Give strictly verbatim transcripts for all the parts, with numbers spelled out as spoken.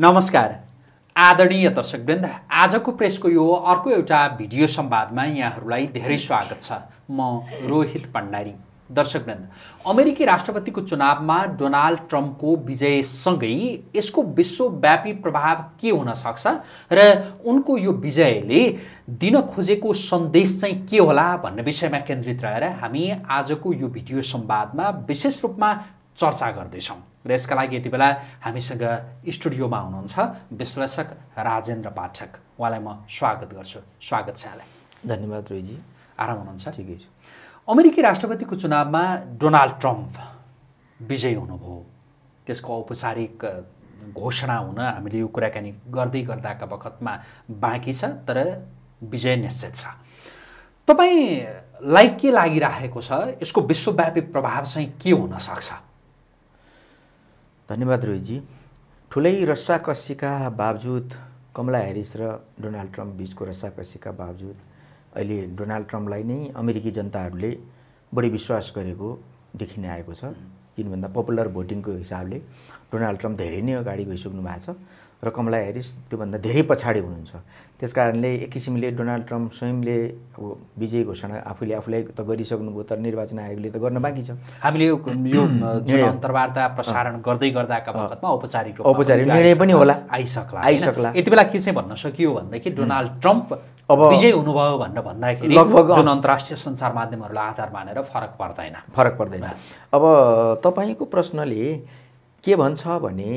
नमस्कार आदरणीय दर्शकवृन्द, आजको प्रेसको यो अर्को एउटा भिडियो संवादमा यहाँहरूलाई धेरै स्वागत छ। म रोहित भण्डारी। दर्शकवृन्द, अमेरिकी राष्ट्रपतिको चुनावमा डाोनाल्ड ट्रम्पको विजयसँगै यसको विश्वव्यापी प्रभाव के हुन सक्छ र उनको यो विजयले दिन खोजेको सन्देश चाहिँ के होला भन्ने विषयमा केन्द्रित रहेर हामी आजको यो भिडियो संवादमा विशेष रूपमा चर्चा गर्दैछौं र यसका लागि यति बेला हामीसँग स्टुडियोमा हुनुहुन्छ विश्लेषक राजेन्द्र पाठक। उहाँलाई म स्वागत गर्छु। स्वागत छ यहाँलाई। धन्यवाद रोहितजी। आराम हुनुहुन्छ? ठिकै छ। अमेरिकी राष्ट्रपतिको चुनावमा डाोनाल्ड ट्रम्प विजयी हुनुभयो, त्यसको औपचारिक घोषणा हुन हामीले यो कुराकानी गर्दै गर्दाका बखतमा बाँकी छ, तर विजय निश्चित छ। तपाईँलाई के लागिरहेको छ? यसको विश्वव्यापी प्रभाव चाहिँ के हुन सक्छ? धन्यवाद रोहितजी। ठुलै रस्साकसीका बावजुद, कमला हेरिस र डाोनाल्ड ट्रम्प बीचको रस्साकसीका बावजुद अहिले डाोनाल्ड ट्रम्पलाई नै अमेरिकी जनताहरूले बढी विश्वास गरेको देखिन आएको छ। किन भन्दा पपुलर भोटिङको हिसाबले डाोनाल्ड ट्रम्प धेरै नै अगाडि गइसक्नु भएको छ र कमला हेरिस त्योभन्दा धेरै पछाडि हुनुहुन्छ। त्यसकारणले एक किसिमले डाोनाल्ड ट्रम्प स्वयंले अब विजय घोषणा आफूले आफूलाई त गरिसक्नुभयो, तर निर्वाचन आयोगले त गर्न बाँकी छ। हामीले यो अन्तर्वार्ता प्रसारण गर्दै गर्दाका बखतमा औपचारिक औपचारिक निर्णय पनि होला, आइसक्ला आइसक्ला यति बेला के चाहिँ भन्न सकियो भनेदेखि डाोनाल्ड ट्रम्प अब विजय हुनुभयो भनेर भन्दाखेरि जुन अन्तर्राष्ट्रिय सञ्चार माध्यमहरूलाई आधार मानेर फरक पर्दैन फरक पर्दैन अब तपाईँको प्रश्नले के भन्छ भने,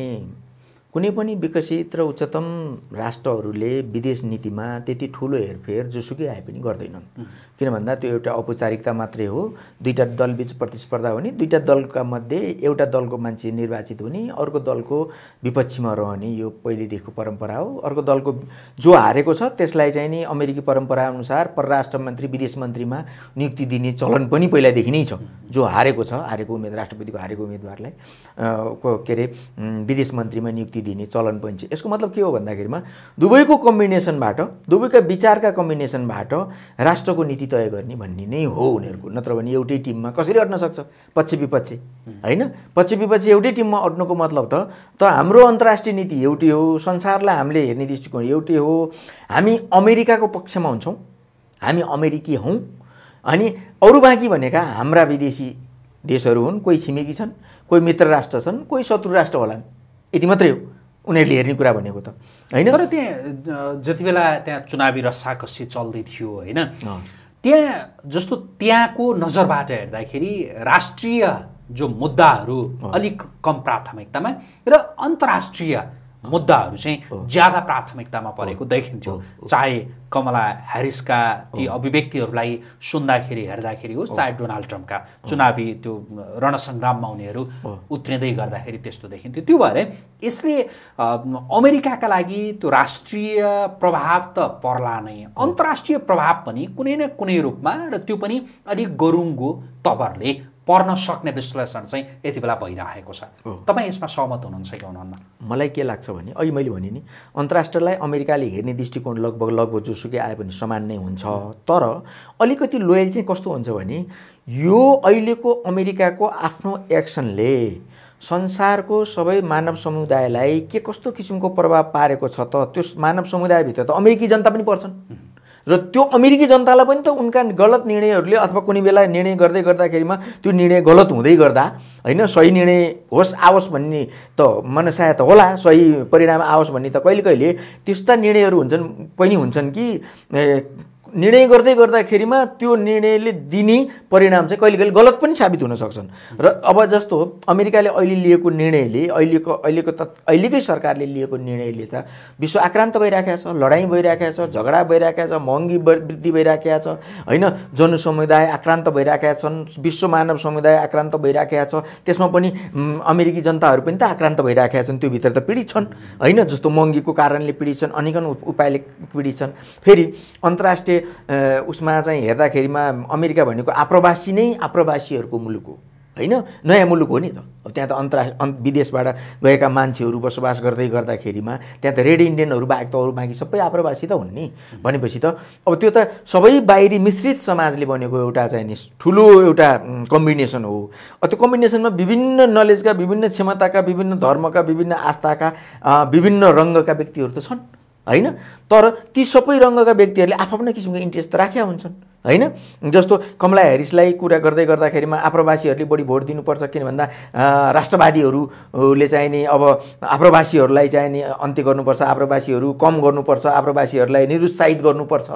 कुनै पनि विकसित र उच्चतम राष्ट्रहरूले विदेश नीतिमा त्यति ठुलो हेरफेर जोसुकै आए पनि गर्दैनन्। किन भन्दा त्यो एउटा औपचारिकता मात्रै हो। दुईटा दलबीच प्रतिस्पर्धा हुने, दुईटा दलका मध्ये एउटा दलको मान्छे निर्वाचित हुने, अर्को दलको विपक्षीमा रहने, यो पहिलेदेखिको परम्परा हो। अर्को दलको जो हारेको छ त्यसलाई चाहिँ नि अमेरिकी परम्परा अनुसार परराष्ट्र मन्त्री विदेश मन्त्रीमा नियुक्ति दिने चलन पनि पहिलादेखि नै छ। जो हारेको छ, हारेको उम्मेदवार, राष्ट्रपतिको हारेको उम्मेदवारलाई के अरे विदेश मन्त्रीमा नियुक्ति दिने चलन पनि छ। यसको मतलब के हो भन्दाखेरिमा दुवैको कम्बिनेसनबाट, दुवैका विचारका कम्बिनेसनबाट राष्ट्रको नीति तय गर्ने भन्ने नै हो उनीहरूको। नत्र भने एउटै टिममा कसरी अड्न सक्छ? पक्ष विपक्ष हैन, पक्ष विपक्ष एउटै टिममा अड्नुको मतलब त त हाम्रो अन्तर्राष्ट्रिय नीति एउटै हो, संसारलाई हामीले हेर्ने दृष्टिकोण एउटै हो। हामी अमेरिकाको पक्षमा हुन्छौँ, हामी अमेरिकी हौँ, अनि अरू बाँकी भनेका हाम्रा विदेशी देशहरू हुन्। कोही छिमेकी छन्, कोही मित्र राष्ट्र छन्, कोही शत्रु राष्ट्र होलान्, यति मात्रै हो उनीहरूले हेर्ने कुरा भनेको त हैन। तर त्यहाँ जति बेला त्यहाँ चुनावी रस्साकसी चल्दै थियो हैन, त्यहाँ जस्तो त्यहाँको नजरबाट हेर्दाखेरि राष्ट्रिय जो मुद्दाहरू अलिक कम प्राथमिकतामा र अन्तर्राष्ट्रिय मुद्दाहरू चाहिँ ज्यादा प्राथमिकतामा परेको देखिन्थ्यो। चाहे कमला हेरिसका ती अभिव्यक्तिहरूलाई सुन्दाखेरि हेर्दाखेरि होस्, चाहे डाोनाल्ड ट्रम्पका चुनावी त्यो रणसङ्ग्राममा उनीहरू उत्रिँदै गर्दाखेरि त्यस्तो देखिन्थ्यो। त्यो भएर यसले अमेरिकाका लागि त्यो राष्ट्रिय प्रभाव त पर्ला नै, अन्तर्राष्ट्रिय प्रभाव पनि कुनै न कुनै रूपमा, र त्यो पनि अलिक गरुङ्गो तवरले पर्न सक्ने विश्लेषण चाहिँ यति बेला भइरहेको छ। तपाईँ यसमा सहमत हुनुहुन्छ कि हुनुहुन्न? मलाई के लाग्छ भने, अहिले मैले भने नि अन्तर्राष्ट्रलाई अमेरिकाले हेर्ने दृष्टिकोण लगभग लगभग जोसुकै आए पनि समान नै हुन्छ। तर अलिकति लोयल चाहिँ कस्तो हुन्छ भने, यो अहिलेको अमेरिकाको आफ्नो एक्सनले संसारको सबै मानव समुदायलाई के कस्तो किसिमको प्रभाव पारेको छ त, त्यो मानव समुदायभित्र त अमेरिकी जनता पनि पर्छन् र त्यो अमेरिकी जनतालाई पनि त उनका गलत निर्णयहरूले, अथवा कुनै बेला निर्णय गर्दै गर्दाखेरिमा त्यो निर्णय गलत हुँदै गर्दा हैन, सही निर्णय होस् आओस् भन्ने त मनसाय त होला, सही परिणाम आओस् भन्ने त कहिले कहिले त्यस्ता निर्णयहरू हुन्छन् पनि हुन्छन् कि निर्णय गर्दै गर्दाखेरिमा त्यो निर्णयले दिने परिणाम चाहिँ कहिले कहिले गलत पनि साबित हुन सक्छन्। र अब जस्तो अमेरिकाले अहिले लिएको निर्णयले, अहिलेको अहिलेको त अहिलेकै सरकारले लिएको निर्णयले त विश्व आक्रान्त भइराखेको छ, लडाइँ भइराखेको छ, झगडा भइराखेको छ, महँगी वृद्धि भइराखेको छ हैन, जनसमुदाय आक्रान्त भइराखेका छन्, विश्व मानव समुदाय आक्रान्त भइराखेको छ, त्यसमा पनि अमेरिकी जनताहरू पनि त आक्रान्त भइराखेका छन्, त्योभित्र त पीडित छन् हैन। जस्तो महँगीको कारणले पीडित छन्, अनेकन उपायले पीडित छन्। फेरि अन्तर्राष्ट्रिय उसमा चाहिँ हेर्दाखेरिमा अमेरिका भनेको आप्रवासी नै आप्रवासीहरूको मुलुक हो हैन नयाँ मुलुक हो नि त। अब त्यहाँ त अन्तर्राष्ट्रिय विदेशबाट गएका मान्छेहरू बसोबास गर्दै गर्दाखेरिमा त्यहाँ त रेड इन्डियनहरू बाहेक त अरू बाँकी सबै आप्रवासी त हुन् नि। भनेपछि त अब त्यो त सबै बाहिरी मिश्रित समाजले बनेको एउटा चाहिँ नि ठुलो एउटा कम्बिनेसन हो। त्यो कम्बिनेसनमा विभिन्न नलेजका, विभिन्न क्षमताका, विभिन्न धर्मका, विभिन्न आस्थाका, विभिन्न रङ्गका व्यक्तिहरू त छन् हैन। तर ती सबै रङ्गका व्यक्तिहरूले आफ्नै किसिमको इन्ट्रेस्ट राखेका हुन्छन् हैन। जस्तो कमला हेरिसलाई कुरा गर्दै गर्दाखेरिमा आप्रवासीहरूले बढी भोट दिनुपर्छ किन भन्दा राष्ट्रवादीहरूले चाहिँ नि अब आप्रवासीहरूलाई चाहिँ नि अन्त्य गर्नुपर्छ, आप्रवासीहरू कम गर्नुपर्छ, आप्रवासीहरूलाई निरुत्साहित गर्नुपर्छ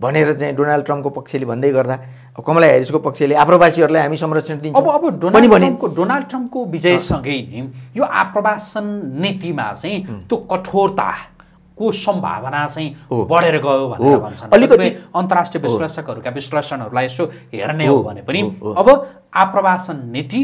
भनेर चाहिँ डोनाल्ड ट्रम्पको पक्षले भन्दै गर्दा अब कमला हेरिसको पक्षले आप्रवासीहरूलाई हामी संरक्षण दिन्छौँ। अब अब डोनाल्ड ट्रम्पको डोनाल्ड ट्रम्पको विजयसँगै नि यो आप्रवासन नीतिमा चाहिँ त्यो कठोरता को सम्भावना चाहिँ बढेर गयो भनेर भन्छन्। अलिकति अन्तर्राष्ट्रिय विश्लेषकहरूका विश्लेषणहरूलाई यसो हेर्ने हो भने पनि अब आप्रवासन नीति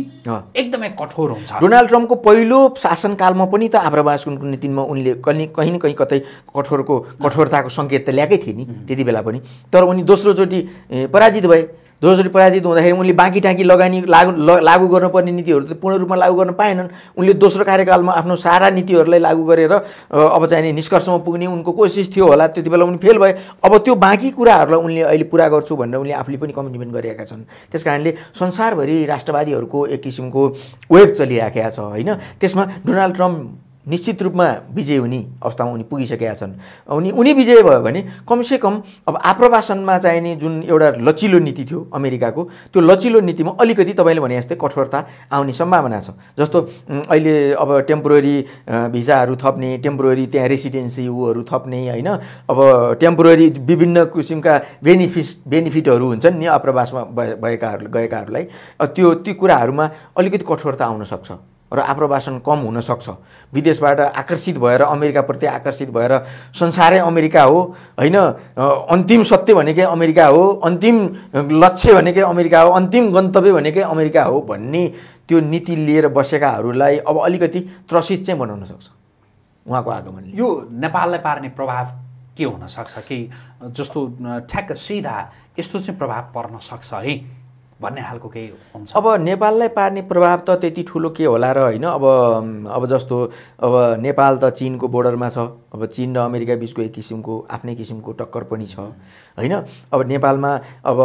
एकदमै कठोर हुन्छ। डोनाल्ड ट्रम्पको पहिलो शासनकालमा पनि त आप्रवासन नीतिमा उनले कहीँ कहीँ न कहीँ कतै कठोरको कठोरताको सङ्केत त ल्याएकै थिए नि त्यति बेला पनि। तर उनी दोस्रोचोटि पराजित भए। दोस्रोचोटि पराजित हुँदाखेरि उनले बाँकी टाँकी लगानी लागू लागू गर्नुपर्ने नीतिहरू त पूर्ण रूपमा लागू गर्न पाएनन्। उनले दोस्रो कार्यकालमा आफ्नो सारा नीतिहरूलाई लागू गरेर अब चाहिँ निष्कर्षमा पुग्ने उनको कोसिस थियो होला, त्यति बेला उनी फेल भए। अब त्यो बाँकी कुराहरूलाई उनले अहिले पुरा गर्छु भनेर उनले आफूले पनि कमिटमेन्ट गरेका छन्। त्यस कारणले संसारभरि राष्ट्रवादीहरूको एक किसिमको वेभ चलिराखेका छ होइन। त्यसमा डोनाल्ड ट्रम्प निश्चित रूपमा विजय हुने अवस्थामा उनी पुगिसकेका छन्। उनी उनी विजय भयो भने कमसेकम अब आप्रवासनमा चाहिने जुन एउटा लचिलो नीति थियो अमेरिकाको, त्यो लचिलो नीतिमा अलिकति तपाईँले भने जस्तै कठोरता आउने सम्भावना छ। जस्तो अहिले अब टेम्पोररी भिजाहरू थप्ने, टेम्पोररी त्यहाँ रेसिडेन्सी ऊहरू थप्ने होइन। अब टेम्पोररी विभिन्न किसिमका बेनिफिट बेनिफिटहरू हुन्छन् नि आप्रवासमा भएकाहरू गएकाहरूलाई, त्यो ती कुराहरूमा अलिकति कठोरता आउनसक्छ र आप्रवासन कम हुनसक्छ। विदेशबाट आकर्षित भएर, अमेरिकाप्रति आकर्षित भएर संसारै अमेरिका हो होइन, अन्तिम सत्य भनेकै अमेरिका हो, अन्तिम लक्ष्य भनेकै अमेरिका हो, अन्तिम गन्तव्य भनेकै अमेरिका हो भन्ने त्यो नीति लिएर बसेकाहरूलाई अब अलिकति त्रसित चाहिँ बनाउन सक्छ उहाँको आगमनले। यो नेपाललाई पार्ने प्रभाव के हुनसक्छ कि जस्तो ठ्याक्क सिधा यस्तो चाहिँ प्रभाव पर्न सक्छ है भन्ने हालको केही हुन्छ? अब नेपाललाई पार्ने प्रभाव त त्यति ठुलो के होला र होइन। अब अब जस्तो अब नेपाल त चीनको बोर्डरमा छ। अब चीन र अमेरिका बिचको एक किसिमको आफ्नै किसिमको टक्कर पनि छ होइन। अब नेपालमा अब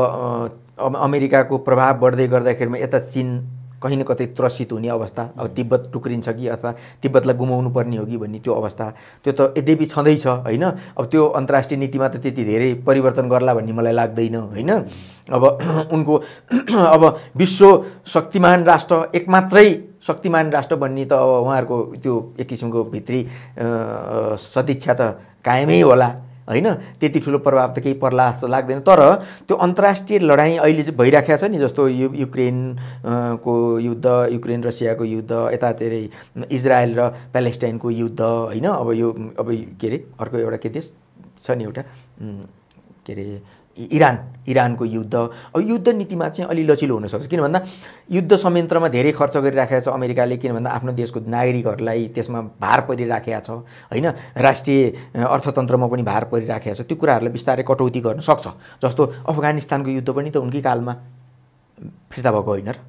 अमेरिकाको प्रभाव बढ्दै गर्दाखेरिमा यता चीन कहीँ न कतै त्रसित हुने अवस्था, अब तिब्बत टुक्रिन्छ कि अथवा तिब्बतलाई गुमाउनु पर्ने हो कि भन्ने त्यो अवस्था, त्यो त यद्यपि छँदैछ होइन। अब त्यो अन्तर्राष्ट्रिय नीतिमा त त्यति धेरै परिवर्तन गर्ला भन्ने मलाई लाग्दैन होइन। अब उनको अब विश्व शक्तिमान राष्ट्र, एकमात्रै शक्तिमान राष्ट्र बन्ने त अब उहाँहरूको त्यो एक किसिमको भित्री सदिच्छा त कायमै होला हैन। त्यति ठुलो प्रभाव त केही पर्ला जस्तो लाग्दैन। तर त्यो अन्तर्राष्ट्रिय लडाइँ अहिले चाहिँ भइराखेको छ नि, जस्तो यु युक्रेनको युद्ध, युक्रेन रसियाको युद्ध, यता धेरै इजरायल र प्यालेस्टाइनको युद्ध होइन। अब यो अब के अरे अर्को एउटा के देश छ नि एउटा के अरे इरान, इरानको युद्ध। अब युद्ध नीतिमा चाहिँ अलि लचिलो हुनसक्छ किन भन्दा युद्ध संयन्त्रमा धेरै खर्च गरिराखेको छ अमेरिकाले, किन भन्दा आफ्नो देशको नागरिकहरूलाई त्यसमा भार परिराखेको छ होइन। राष्ट्रिय अर्थतन्त्रमा पनि भार परिराखेको छ। त्यो कुराहरूलाई बिस्तारै कटौती गर्न सक्छ। जस्तो अफगानिस्तानको युद्ध पनि त उनकै कालमा फिर्ता भएको होइन र,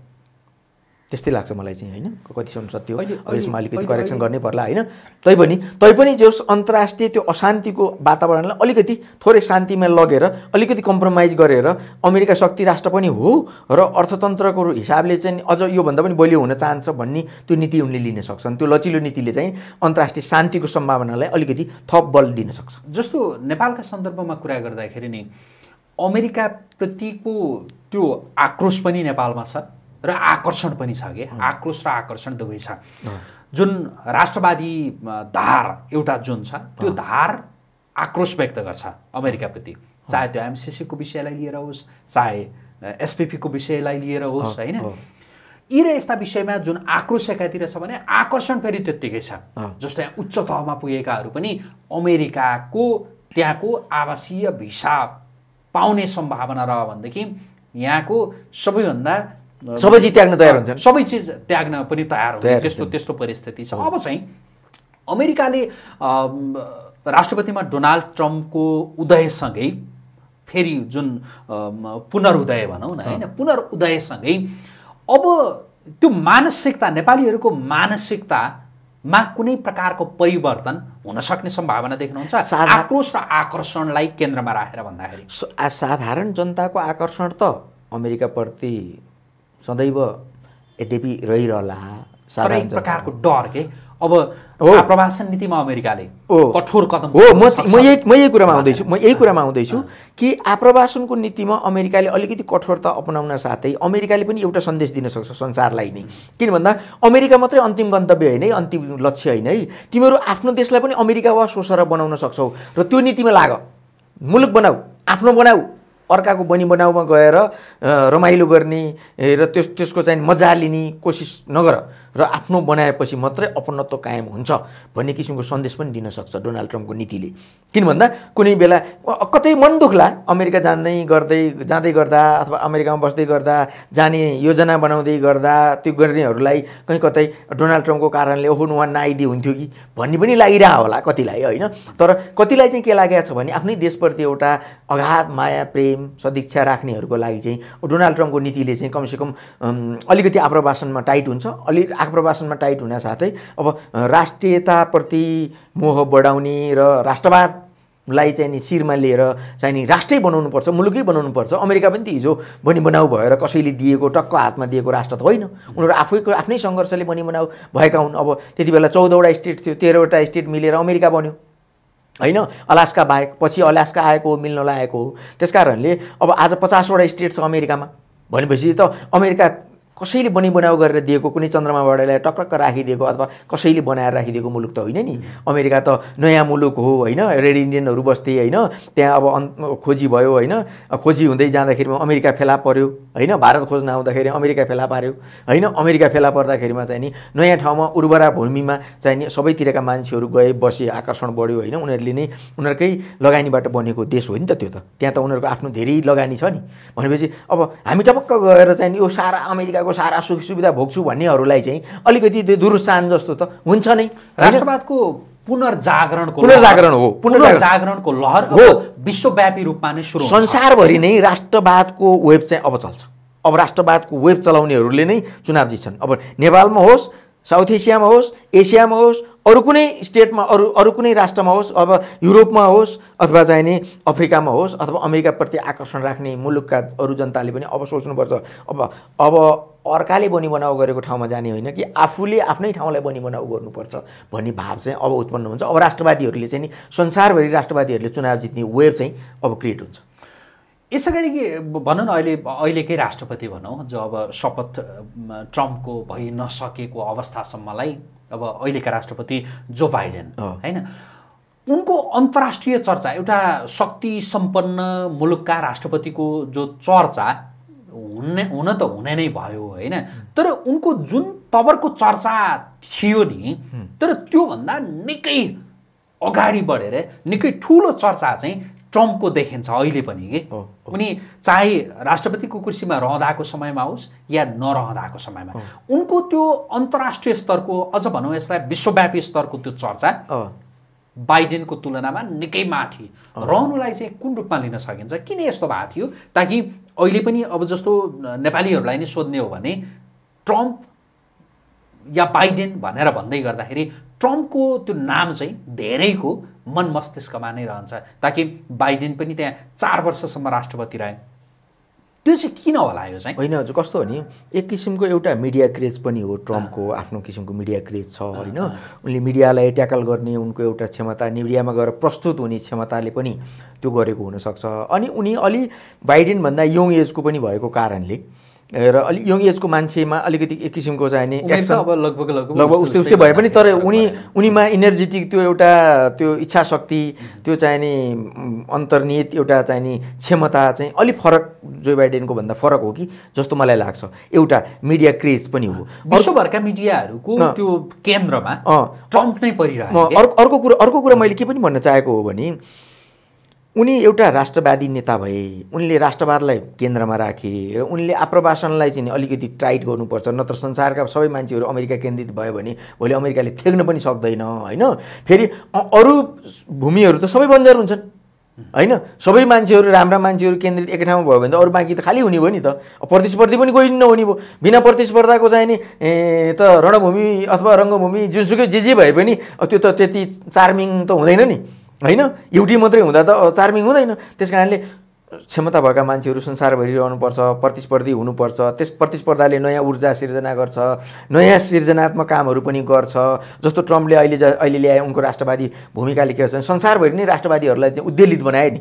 त्यस्तै लाग्छ मलाई चाहिँ होइन। कतिसम्म सत्य हो अब यसमा अलिकति करेक्सन गर्नै पर्ला होइन। तैपनि तैपनि जस अन्तर्राष्ट्रिय त्यो अशान्तिको वातावरणलाई अलिकति थोरै शान्तिमा लगेर, अलिकति कम्प्रोमाइज गरेर, अमेरिका शक्ति राष्ट्र पनि हो र अर्थतन्त्रको हिसाबले चाहिँ अझ योभन्दा पनि बलियो हुन चाहन्छ भन्ने त्यो नीति उनले लिन सक्छन्। त्यो लचिलो नीतिले चाहिँ अन्तर्राष्ट्रिय शान्तिको सम्भावनालाई अलिकति थप बल दिन सक्छ। जस्तो नेपालका सन्दर्भमा कुरा गर्दाखेरि नि अमेरिकाप्रतिको त्यो आक्रोश पनि नेपालमा छ र आकर्षण पनि छ कि आक्रोश र आकर्षण दुवै छ। जुन राष्ट्रवादी धार एउटा जुन छ त्यो धार आक्रोश व्यक्त गर्छ अमेरिकाप्रति, चाहे त्यो एमसिसीको विषयलाई लिएर होस्, चाहे एसपिपीको विषयलाई लिएर होस् होइन। यी र यस्ता विषयमा जुन आक्रोश एकातिर छ भने आकर्षण फेरि त्यत्तिकै छ। जस्तो यहाँ उच्च तहमा पुगेकाहरू पनि अमेरिकाको त्यहाँको आवासीय भिसा पाउने सम्भावना रह्यो भनेदेखि यहाँको सबैभन्दा सबै चिज त्याग्न तयार हुन्छन्, सबै चिज त्याग्न पनि तयार हुन्छ। त्यस्तो त्यस्तो परिस्थिति छ। अब चाहिँ अमेरिकाले राष्ट्रपतिमा डोनाल्ड ट्रम्पको उदयसँगै फेरि जुन पुनरुदय भनौँ न होइन, पुनरुदयसँगै अब त्यो मानसिकता, नेपालीहरुको मानसिकतामा कुनै प्रकारको परिवर्तन हुन सक्ने सम्भावना देख्नुहुन्छ? आक्रोश र आकर्षणलाई केन्द्रमा राखेर भन्दाखेरि साधारण जनताको आकर्षण त अमेरिका प्रति सदैव यद्यपि रहिरहला, साधारण प्रकारको डर के अब आप्रवासन नीतिमा अमेरिकाले कठोर कदम हो। म यही म यही कुरामा आउँदैछु म यही कुरामा आउँदैछु कि आप्रवासनको नीतिमा अमेरिकाले अलिकति कठोरता अपनाउन साथै अमेरिकाले पनि एउटा सन्देश दिन सक्छ संसारलाई नै। किन भन्दा अमेरिका मात्रै अन्तिम गन्तव्य हैन, अन्तिम लक्ष्य हैन है। तिमीहरू आफ्नो देशलाई पनि अमेरिका वा सोसर बनाउन सक्छौ र त्यो नीतिमा लाग, मुलुक बनाऊ, आफ्नो बनाऊ, अर्काको बनी बनाउमा गएर रमाइलो गर्ने र त्यस त्यसको चाहिँ मजा लिने कोसिस नगर र आफ्नो बनाएपछि मात्रै अपनत्व कायम हुन्छ भन्ने किसिमको सन्देश पनि दिन सक्छ डोनाल्ड ट्रम्पको नीतिले। किन भन्दा कुनै बेला कतै मन दुख्ला, अमेरिका जाँदै गर्दै जाँदै गर्दा अथवा अमेरिकामा बस्दै गर्दा जाने योजना बनाउँदै गर्दा त्यो गर्नेहरूलाई कहीँ कतै डोनाल्ड ट्रम्पको कारणले ओहो नुहान नआइदिए हुन्थ्यो कि भन्ने पनि लागिरहेको होला कतिलाई, होइन? तर कतिलाई चाहिँ के लागेको छ भने आफ्नै देशप्रति एउटा अगाध माया, प्रेम, सदिच्छा राख्नेहरूको लागि चाहिँ डोनाल्ड ट्रम्पको नीतिले चाहिँ कमसेकम अलिकति आप्रवासनमा टाइट हुन्छ। अलि आप्रवासनमा टाइट हुन साथै अब राष्ट्रियताप्रति मोह बढाउने र राष्ट्रवादलाई चाहिँ नि शिरमा लिएर चाहिँ नि राष्ट्रै बनाउनुपर्छ, मुलुकै बनाउनुपर्छ। अमेरिका पनि त हिजो बनी बनाऊ भएर कसैले दिएको, टक्क हातमा दिएको राष्ट्र त होइन, उनीहरू आफैको आफ्नै सङ्घर्षले बनी बनाऊ भएका हुन्। अब त्यति बेला चौधवटा स्टेट थियो, तेह्रवटा स्टेट मिलेर अमेरिका बन्यो, होइन? अलास्का बाहेक, पछि अलास्का आएको हो, मिल्नलाई आएको हो। त्यस कारणले अब आज पचासवटा स्टेट छ अमेरिकामा भनेपछि त अमेरिका कसैले बनी बनाउ गरेर दिएको, कुनै चन्द्रमाबाटलाई टक्रक्क राखिदिएको अथवा कसैले बनाएर राखिदिएको मुलुक त होइन नि। अमेरिका त नयाँ मुलुक हो, होइन? रेड इन्डियनहरू बस्थे, होइन? त्यहाँ अब खोजी भयो, होइन? खोजी हुँदै जाँदाखेरिमा अमेरिका फेला पर्यो, होइन? भारत खोज्न आउँदाखेरि अमेरिका फेला पार्यो, होइन? अमेरिका फेला पर्दाखेरिमा चाहिँ नि नयाँ ठाउँमा उर्वरा भूमिमा चाहिँ नि सबैतिरका मान्छेहरू गए, बसे, आकर्षण बढ्यो, होइन? उनीहरूले नै उनीहरूकै लगानीबाट बनेको देश हो नि त त्यो त। त्यहाँ त उनीहरूको आफ्नो धेरै लगानी छ नि। भनेपछि अब हामी टपक्क गएर चाहिँ नि यो सारा अमेरिकाको सारा सुख सुविधा भोग्छु भन्नेहरूलाई चाहिँ अलिकति त्यो दुरुत्सान जस्तो त हुन्छ नै। राष्ट्रवादको पुनर्जागरणको पुनर्जागरण हो पुनर्जागरणको लहर हो, विश्वव्यापी रूपमा नै सुरु हुन्छ। संसारभरि नै राष्ट्रवादको वेब चाहिँ अब चल्छ। अब राष्ट्रवादको वेब चलाउनेहरूले नै चुनाव जित्छन्। अब नेपालमा होस्, साउथ एसियामा होस्, एसियामा होस्, अरू कुनै स्टेटमा, अरू अरू कुनै राष्ट्रमा होस्, अब युरोपमा होस् अथवा चाहिँ नि अफ्रिकामा होस् अथवा अमेरिकाप्रति आकर्षण राख्ने मुलुकका अरू जनताले पनि अब सोच्नुपर्छ, अब अब अर्काले बनी बनाउ गरेको ठाउँमा जाने होइन कि आफूले आफ्नै ठाउँलाई बनी बनाउ गर्नुपर्छ भन्ने भाव चाहिँ अब उत्पन्न हुन्छ। अब राष्ट्रवादीहरूले चाहिँ नि संसारभरि राष्ट्रवादीहरूले चुनाव जित्ने वेब चाहिँ अब क्रिएट हुन्छ। यसअगाडि के भनौँ न, अहिले अहिलेकै राष्ट्रपति भनौँ जो अब शपथ ट्रम्पको भइ नसकेको अवस्थासम्मलाई अब अहिलेका राष्ट्रपति जो बाइडेन, होइन, उनको अन्तर्राष्ट्रिय चर्चा, एउटा शक्ति सम्पन्न मुलुकका राष्ट्रपतिको जो चर्चा हुने हुन त हुने नै भयो, होइन? तर उनको जुन तवरको चर्चा थियो नि, तर त्योभन्दा निकै अगाडि बढेर निकै ठुलो चर्चा चाहिँ ट्रम्पको देखिन्छ अहिले पनि के। उनी चाहे राष्ट्रपतिको कुर्सीमा रहँदाको समयमा होस् या नरहँदाको समयमा उनको त्यो अन्तर्राष्ट्रिय स्तरको, अझ भनौँ यसलाई विश्वव्यापी स्तरको त्यो चर्चा बाइडेनको तुलनामा निकै माथि रहनुलाई चाहिँ कुन रूपमा लिन सकिन्छ? किन यस्तो भएको थियो? ताकि अहिले पनि अब जस्तो नेपालीहरूलाई नै सोध्ने हो भने ट्रम्प या बाइडेन भनेर भन्दै गर्दाखेरि ट्रम्पको त्यो नाम चाहिँ धेरैको मन मस्तिष्कमा नै रहन्छ। ताकि बाइडेन पनि त्यहाँ चार वर्षसम्म राष्ट्रपति रहे, त्यो चाहिँ किन होला? यो चाहिँ होइन हजुर, कस्तो हो नि, एक किसिमको एउटा मिडिया क्रेज पनि हो। ट्रम्पको आफ्नो किसिमको मिडिया क्रेज छ, होइन? उनले मिडियालाई ट्याकल गर्ने उनको एउटा क्षमता, मिडियामा गएर प्रस्तुत हुने क्षमताले पनि त्यो गरेको हुनसक्छ। अनि उनी अलि बाइडेनभन्दा यङ एजको पनि भएको कारणले र अलि यङ एजको मान्छेमा अलिकति एक किसिमको चाहिने एक्सन लगभग लगभग लगभग उस्तै उस्तै भए पनि तर उनी उनीमा इनर्जेटिक त्यो एउटा त्यो इच्छा शक्ति, त्यो चाहिने अन्तर्निहित एउटा चाहिने क्षमता चाहिँ अलि फरक जो बाइडेनको भन्दा फरक हो कि जस्तो मलाई लाग्छ। एउटा मिडिया क्रेज पनि हो, विश्वभरका मिडियाहरूको त्यो केन्द्रमा ट्रम्प नै परिरहेको। अर्को अर्को कुरो अर्को कुरा मैले के पनि भन्न चाहेको हो भने उनी एउटा राष्ट्रवादी नेता भए, उनले राष्ट्रवादलाई केन्द्रमा राखे र उनले आप्रवासनलाई चाहिँ अलिकति टाइट गर्नुपर्छ, नत्र संसारका सबै मान्छेहरू अमेरिका केन्द्रित भयो भने भोलि अमेरिकाले थ्याक्न पनि सक्दैन, होइन? फेरि अरू भूमिहरू त सबै बन्जर हुन्छन्, हैन सबै मान्छेहरु राम्रा मान्छेहरु केन्द्रित एकै ठाउँमा भयो भने त अरु बाँकी त खाली हुने भयो नि त। प्रतिस्पर्धी पनि कोही नहुने भयो। बिना प्रतिस्पर्धाको चाहिँ नि त रणभूमि अथवा रंगभूमि जुनसुकै जे जे भए पनि त्यो त त्यति चार्मिङ त हुँदैन नि हैन। एउटी मात्रै हुँदा त चार्मिङ हुँदैन। त्यसकारणले क्षमता भएका मान्छेहरु संसारभरि रहनुपर्छ, प्रतिस्पर्धी हुनुपर्छ। त्यस प्रतिस्पर्धाले नयाँ ऊर्जा सिर्जना गर्छ, नयाँ सृजनात्मक कामहरु पनि गर्छ। जस्तो ट्रम्पले अहिले अहिले ल्याए उनको राष्ट्रवादी भूमिकाले के गर्छन्, संसारभरि नै राष्ट्रवादीहरुलाई चाहिँ उद्वेलित बनाए नि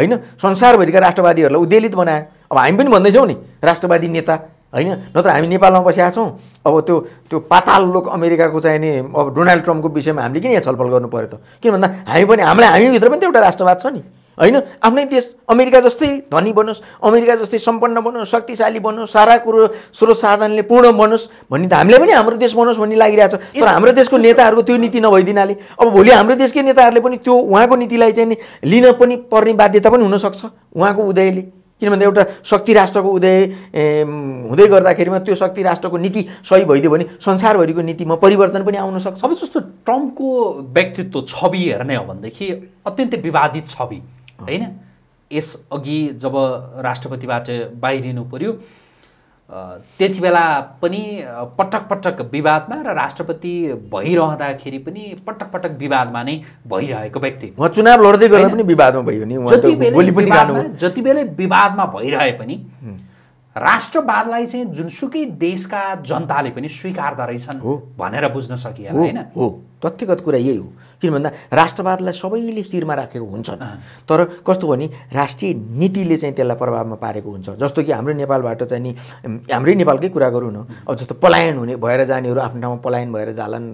हैन। संसारभरिका राष्ट्रवादीहरुलाई उद्वेलित बनाए। अब हामी पनि भन्दै छौ नि राष्ट्रवादी नेता हैन, नत्र हामी नेपालमा बसेका छौं। अब त्यो त्यो पाताल लोक अमेरिकाको चाहिँ नि अब डोनाल्ड ट्रम्पको विषयमा हामीले किन यहाँ छलफल गर्नुपर्यो त? किन भन्दा हामी पनि हामीलाई हामी भित्र पनि एउटा राष्ट्रवाद छ नि हैन। आफ्नै देश अमेरिका जस्तै धनी बनोस्, अमेरिका जस्तै सम्पन्न बनोस्, शक्तिशाली बनोस्, सारा कुरो स्रोत साधनले पूर्ण बनोस् भन्ने त हामीले पनि हाम्रो देश बनोस् भन्ने लागिरहेछ। तर हाम्रो देशको नेताहरूको त्यो नीति नभइदिनाले अब भोलि हाम्रो देशकै नेताहरूले पनि त्यो उहाँको नीतिलाई चाहिँ लिन पनि पर्ने बाध्यता पनि हुनसक्छ उहाँको उदयले। किनभने एउटा शक्ति राष्ट्रको उदय हुँदै गर्दाखेरिमा त्यो शक्ति राष्ट्रको नीति सही भइदियो भने संसारभरिको नीतिमा परिवर्तन पनि आउन सक्छ। अब जस्तो ट्रम्पको व्यक्तित्व छवि हेर्ने हो भनेदेखि अत्यन्तै विवादित छवि हैन। यसअघि जब राष्ट्रपतिबाट बाहिरिनु पर्यो त्यति बेला पनि पटक पटक विवादमा र राष्ट्रपति भइरहँदाखेरि पनि पटक पटक विवादमा नै भइरहेको व्यक्ति। उहाँ चुनाव लड्दै गर्दा पनि विवादमा भयो नि। जति बेला विवादमा भइरहे पनि राष्ट्रवादलाई चाहिँ जुनसुकै देशका जनताले पनि स्वीकार्दा रहेछन् भनेर बुझ्न सकिएन हैन। हो, तथ्यगत कुरा यही हो। किन भन्दा राष्ट्रवादलाई सबैले शिरमा राखेको हुन्छ, तर कस्तो भने राष्ट्रिय नीतिले चाहिँ त्यसलाई प्रभावमा पारेको हुन्छ। जस्तो कि हाम्रो नेपालबाट चाहिँ नि हाम्रै नेपालकै कुरा गरौँ न, अब जस्तो पलायन हुने भएर जानेहरू आफ्नो ठाउँमा पलायन भएर जालन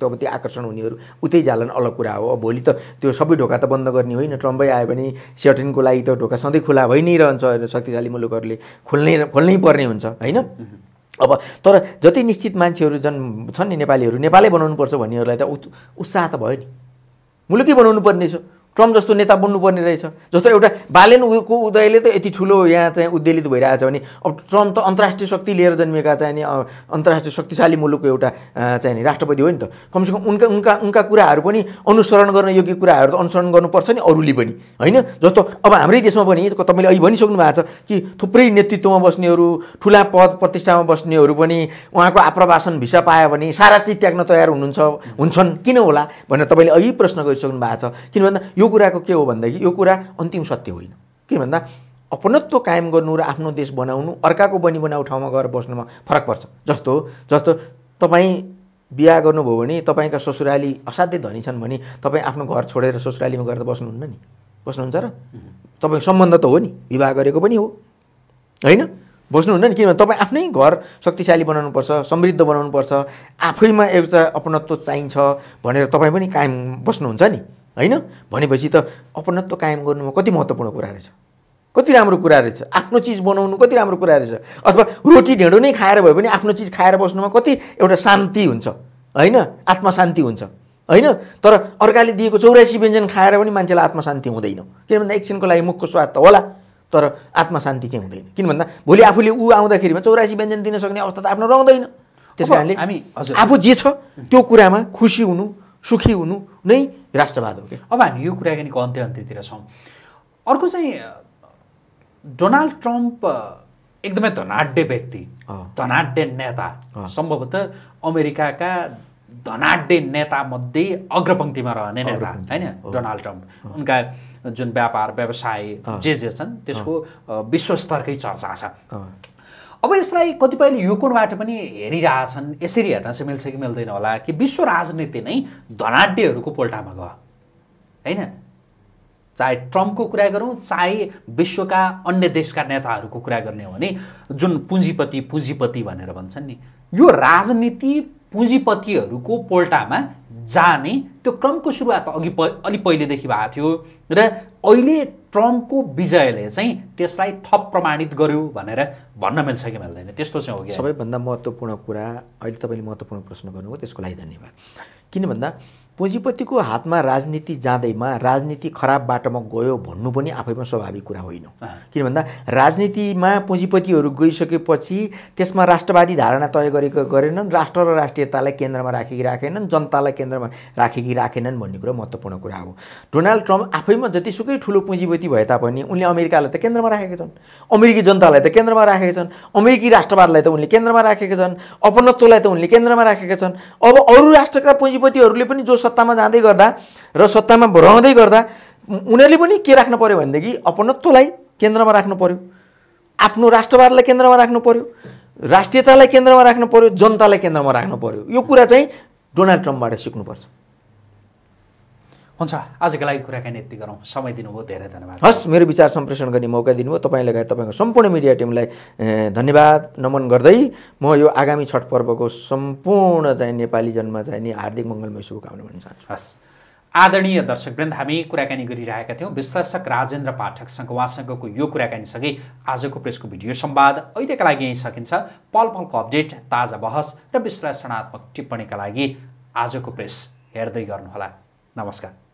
उताबाट त्यो आकर्षण हुनेहरू उतै जालन अलग कुरा हो। अब भोलि त त्यो सबै ढोका त बन्द गर्ने होइन। ट्रम्पै आयो भने स्याटिनको लागि त ढोका सधैँ खुला भइ नै रहन्छ। शक्तिशाली मुलुकहरूले खोल्नै खोल्नै पर्ने हुन्छ हैन। अब तर जति निश्चित मान्छेहरू जन छन् नि नेपालीहरू, नेपालै बनाउनुपर्छ भन्नेहरूलाई त उत्साह त भयो नि, मुलुकै बनाउनु पर्ने छ, ट्रम्प जस्तो नेता बन्नुपर्ने रहेछ। जस्तो एउटा बालेनको उदयले त यति ठुलो यहाँ चाहिँ उद्वेलित भइरहेछ भने अब ट्रम्प त अन्तर्राष्ट्रिय शक्ति लिएर जन्मिएका चाहिँ नि अन्तर्राष्ट्रिय शक्तिशाली मुलुकको एउटा चाहिँ नि राष्ट्रपति हो नि त। कमसेकम उनका उनका उनका कुराहरू पनि अनुसरण गर्न योग्य कुराहरू त अनुसरण गर्नुपर्छ नि अरूले पनि हैन। जस्तो अब हाम्रै देशमा पनि तपाईँले अहिले भनिसक्नु भएको छ कि थुप्रै नेतृत्वमा बस्नेहरू, ठुला पद प्रतिष्ठामा बस्नेहरू पनि उहाँको आप्रवासन भिसा पायो भने सारा चिज त्याग्न तयार हुनुहुन्छ हुन्छन् किन होला भनेर तपाईँले अघि प्रश्न गरिसक्नु भएको छ। किन भन्दा यो कुरा को के हो भन्दाखेरि यो कुरा अन्तिम सत्य होइन। किन भन्दा अपनत्व कायम गर्नु र आफ्नो देश बनाउनु अर्काको बनी बनाउ ठाउँमा गएर बस्नुमा फरक पर्छ। जस्तो जस्तो तपाईँ बिहा गर्नुभयो भने तपाईँका ससुराली असाध्यै धनी छन् भने तपाईँ आफ्नो घर छोडेर ससुरालीमा गएर बस्नुहुन्न नि, बस्नुहुन्छ र? तपाईँ सम्बन्ध त हो नि, विवाह गरेको पनि हो हैन, बस्नुहुन्न नि। किनभने तपाईँ आफ्नै घर शक्तिशाली बनाउनुपर्छ, समृद्ध बनाउनुपर्छ, आफैमा एउटा अपनत्व चाहिन्छ भनेर तपाईँ पनि कायम बस्नुहुन्छ नि हैन। भनेपछि त अपनत्व कायम गर्नुमा कति महत्त्वपूर्ण कुरा रहेछ, कति राम्रो कुरा रहेछ। आफ्नो चिज बनाउनु कति राम्रो कुरा रहेछ। अथवा रोटी ढेँडो नै खाएर भए पनि आफ्नो चिज खाएर बस्नुमा कति एउटा शान्ति हुन्छ हैन, आत्मशान्ति हुन्छ हैन। तर अर्काले दिएको चौरासी व्यञ्जन खाएर पनि मान्छेलाई आत्मशान्ति हुँदैन। किन भन्दा एकछिनको लागि मुखको स्वाद त होला तर आत्मशान्ति चाहिँ हुँदैन। किन भन्दा भोलि आफूले ऊ आउँदाखेरिमा चौरासी व्यञ्जन दिन सक्ने अवस्था त आफ्नो रहँदैन। त्यस कारणले हामी आफू जे छ त्यो कुरामा खुसी हुनु, सुखी हुनु नै राष्ट्रवाद हो। क्या अब हामी यो कुराकानीको अन्त्य अन्त्यतिर छौँ। अर्को चाहिँ डोनाल्ड ट्रम्प एकदमै धनाढ्य व्यक्ति, धनाढ्य नेता, सम्भवतः अमेरिकाका धनाढ्य नेतामध्ये अग्रपङ्क्तिमा रहने नेता हैन डोनाल्ड ट्रम्प। उनका जुन व्यापार व्यवसाय जे जे छन् त्यसको विश्वस्तरकै चर्चा छ। अब यसलाई कतिपयले यो कोणबाट पनि हेरिरहेछन्, यसरी हेर्न चाहिँ मिल्छ कि मिल्दैन होला कि विश्व राजनीति नै धनाढ्यहरूको पोल्टामा गयो हैन। चाहे ट्रम्पको कुरा गरौँ, चाहे विश्वका अन्य देशका नेताहरूको कुरा गर्ने हो भने जुन पुँजीपति पुँजीपति भनेर भन्छन् नि, यो राजनीति पुँजीपतिहरूको पोल्टामा जाने त्यो क्रमको सुरुवात अघि प अलि पहिलेदेखि भएको थियो र अहिले ट्रम्पको विजयले चाहिँ त्यसलाई थप प्रमाणित गर्यो भनेर भन्न मिल्छ कि मिल्दैन? त्यस्तो चाहिँ हो कि? सबैभन्दा महत्त्वपूर्ण कुरा अहिले तपाईँले महत्त्वपूर्ण प्रश्न गर्नुभयो, त्यसको लागि धन्यवाद। किन भन्दा पूंजीपति को हाथ में राजनीति जाँदैमा राजनीति खराब बाटोमा गयो भन्नु पनि आफैमा स्वाभाविक कुरा होइन। किन भन्दा राजनीतिमा पूंजीपतिहरु गइसकेपछि त्यसमा राष्ट्रवादी धारणा तय गरेको गरेनन्, राष्ट्र र राष्ट्रियतालाई केन्द्रमा राखेकी राखेनन्, जनतालाई केन्द्रमा राखेकी राखेनन् भन्ने कुरा महत्त्वपूर्ण कुरा हो। डोनाल्ड ट्रम्प आफैमा जतिसुकै ठूलो पूंजीपति भए तापनि उनले अमेरिकालाई त केन्द्रमा राखेका छन्, अमेरिकी जनतालाई त केन्द्रमा राखेका छन्, अमेरिकी राष्ट्रवादलाई त उनले केन्द्रमा राखेका छन्, अपनत्वलाई त उनले केन्द्रमा राखेका छन्। अब अरु राष्ट्रका पूंजीपतिहरुले पनि जो सत्तामा जाँदै गर्दा र सत्तामा रहँदै गर्दा उनीहरूले पनि के राख्नु पर्यो भनेदेखि अपनत्वलाई केन्द्रमा राख्नु पर्यो, आफ्नो राष्ट्रवादलाई केन्द्रमा राख्नु पर्यो, राष्ट्रियतालाई केन्द्रमा राख्नु पर्यो, जनतालाई केन्द्रमा राख्नु पर्यो। यो कुरा चाहिँ डोनाल्ड ट्रम्पबाट सिक्नुपर्छ। हुन्छ, आजको लागि कुराकानी यति गरौँ। समय दिनुभयो, धेरै धन्यवाद। हस्, मेरो विचार सम्प्रेषण गर्ने मौका दिनुभयो तपाईँ लगायत तपाईँको सम्पूर्ण मिडिया टिमलाई धन्यवाद नमन गर्दै म यो आगामी छठ पर्वको सम्पूर्ण चाहिँ नेपाली जनमा चाहिँ नि हार्दिक मङ्गलमय शुभकामना भन्न चाहन्छु। हस्, आदरणीय दर्शकवृन्द, हामी कुराकानी गरिरहेका थियौँ विश्लेषक राजेन्द्र पाठकसँग। उहाँसँगको यो कुराकानीसँगै आजको प्रेसको भिडियो संवाद अहिलेका लागि यहीँ सकिन्छ। पल पलको अपडेट, ताजा बहस र विश्लेषणात्मक टिप्पणीका लागि आजको प्रेस हेर्दै गर्नुहोला। नमस्कार।